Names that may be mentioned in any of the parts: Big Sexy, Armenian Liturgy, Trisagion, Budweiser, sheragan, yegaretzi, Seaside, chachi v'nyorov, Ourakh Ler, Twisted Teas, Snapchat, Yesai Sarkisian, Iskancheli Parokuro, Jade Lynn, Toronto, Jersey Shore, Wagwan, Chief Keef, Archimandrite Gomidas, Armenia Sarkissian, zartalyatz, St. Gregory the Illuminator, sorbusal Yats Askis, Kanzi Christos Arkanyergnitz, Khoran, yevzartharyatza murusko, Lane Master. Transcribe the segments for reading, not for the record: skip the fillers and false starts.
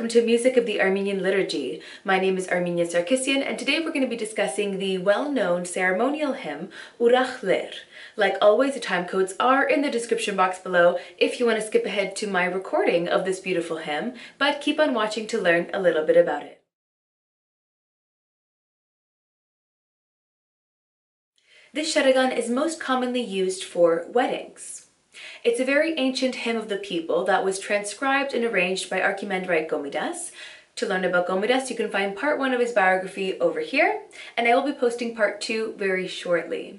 welcome to Music of the Armenian Liturgy. My name is Armenia Sarkissian, and today we're going to be discussing the well-known ceremonial hymn, Ourakh Ler. Like always, the time codes are in the description box below if you want to skip ahead to my recording of this beautiful hymn, but keep on watching to learn a little bit about it. This sheragan is most commonly used for weddings. It's a very ancient hymn of the people that was transcribed and arranged by Archimandrite Gomidas. To learn about Gomidas, you can find part 1 of his biography over here, and I will be posting part 2 very shortly.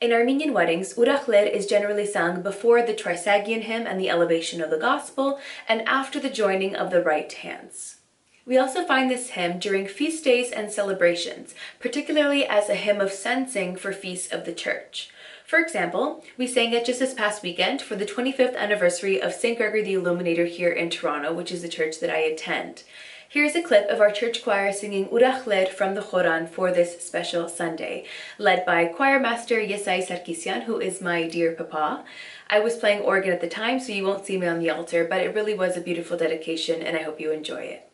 In Armenian weddings, Ourakh Ler is generally sung before the Trisagion hymn and the elevation of the gospel, and after the joining of the right hands. We also find this hymn during feast days and celebrations, particularly as a hymn of sensing for feasts of the Church. For example, we sang it just this past weekend for the 25th anniversary of St. Gregory the Illuminator here in Toronto, which is the church that I attend. Here's a clip of our church choir singing Ourakh Ler from the Khoran for this special Sunday, led by choir master Yesai Sarkisian, who is my dear papa. I was playing organ at the time, so you won't see me on the altar, but it really was a beautiful dedication, and I hope you enjoy it.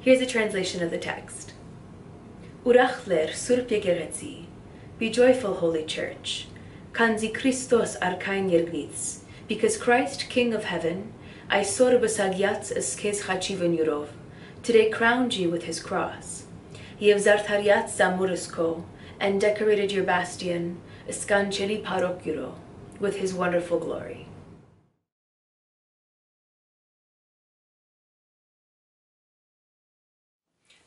Here's a translation of the text. Ourakh Ler, Surpegeretsi. Be joyful, Holy Church. Kanzi Christos Arkanyergnitz. Because Christ, King of Heaven, I sorbusal Yats Askis chachi v'nyorov, today crowned you with his cross. Yevzartharyatza murusko, and decorated your bastion, Iskancheli Parokuro, with his wonderful glory.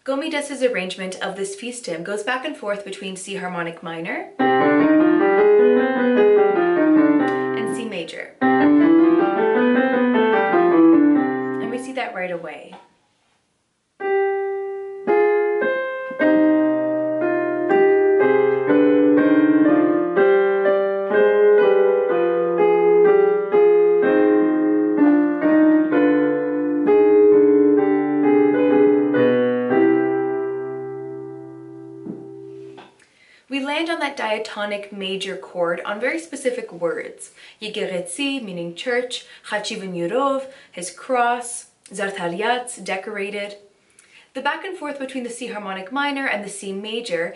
Gomidas's arrangement of this feast hymn goes back and forth between C harmonic minor and C major. And we see that right away. On that diatonic major chord on very specific words. Yegaretzi, meaning church, chachi v'nyorov, his cross, zartalyatz, decorated. The back and forth between the C harmonic minor and the C major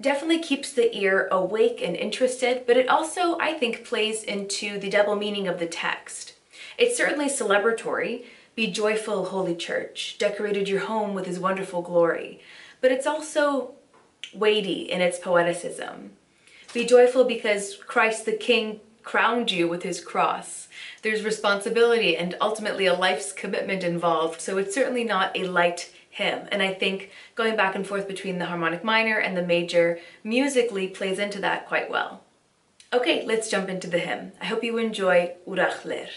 definitely keeps the ear awake and interested, but it also, I think, plays into the double meaning of the text. It's certainly celebratory. Be joyful, Holy Church, decorated your home with his wonderful glory. But it's also weighty in its poeticism. Be joyful because Christ the King crowned you with his cross. There's responsibility and ultimately a life's commitment involved, so it's certainly not a light hymn. And I think going back and forth between the harmonic minor and the major musically plays into that quite well. Okay, let's jump into the hymn. I hope you enjoy Ourakh Ler.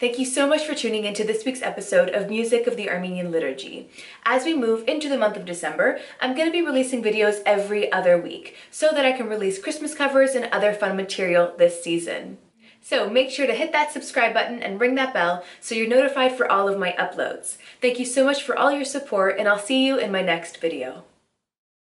Thank you so much for tuning into this week's episode of Music of the Armenian Liturgy. As we move into the month of December, I'm going to be releasing videos every other week so that I can release Christmas covers and other fun material this season. So make sure to hit that subscribe button and ring that bell so you're notified for all of my uploads. Thank you so much for all your support, and I'll see you in my next video.